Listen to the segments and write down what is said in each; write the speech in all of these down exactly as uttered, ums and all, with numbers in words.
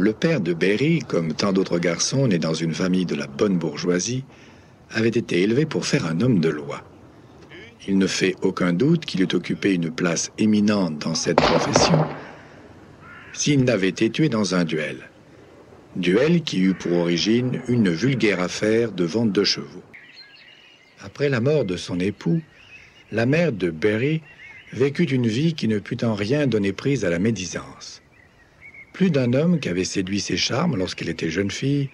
Le père de Barry, comme tant d'autres garçons nés dans une famille de la bonne bourgeoisie, avait été élevé pour faire un homme de loi. Il ne fait aucun doute qu'il eût occupé une place éminente dans cette profession s'il n'avait été tué dans un duel. Duel qui eut pour origine une vulgaire affaire de vente de chevaux. Après la mort de son époux, la mère de Barry vécut une vie qui ne put en rien donner prise à la médisance. Plus d'un homme qui avait séduit ses charmes lorsqu'elle était jeune fille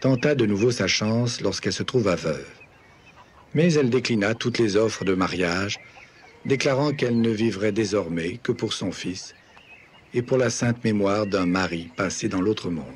tenta de nouveau sa chance lorsqu'elle se trouva veuve. Mais elle déclina toutes les offres de mariage, déclarant qu'elle ne vivrait désormais que pour son fils et pour la sainte mémoire d'un mari passé dans l'autre monde.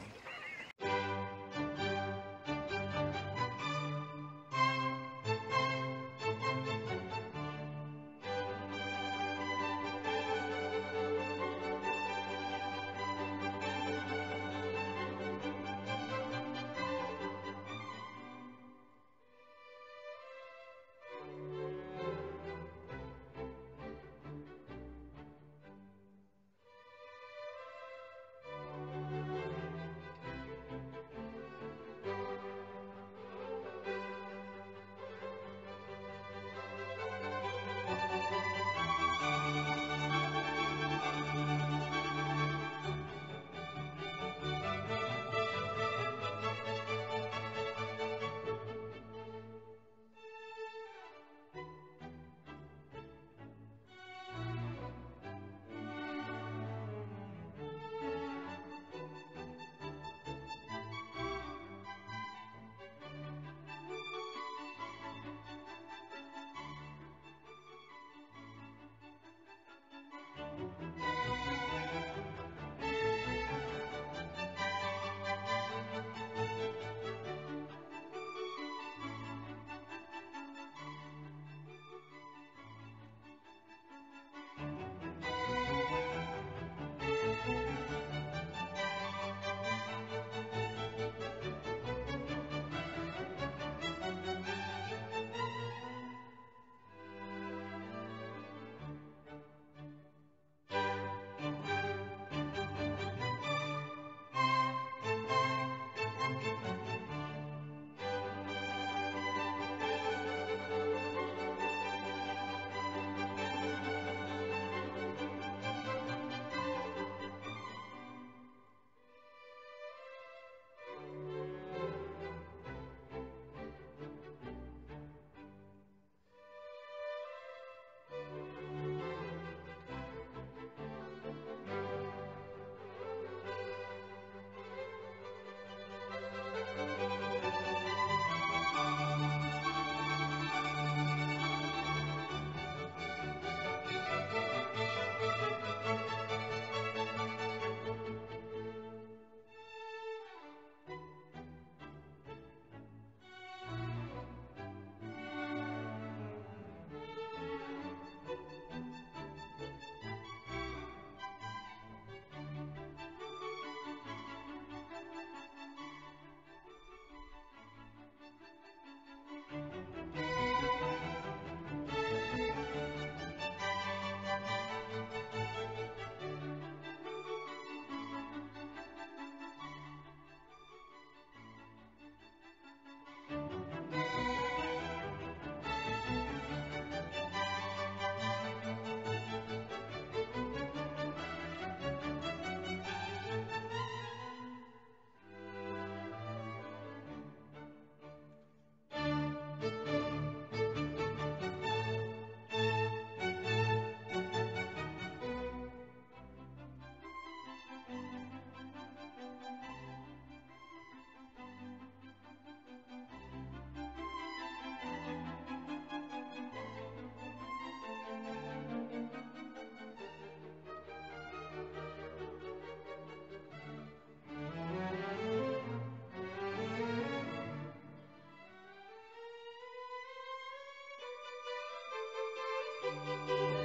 Thank you.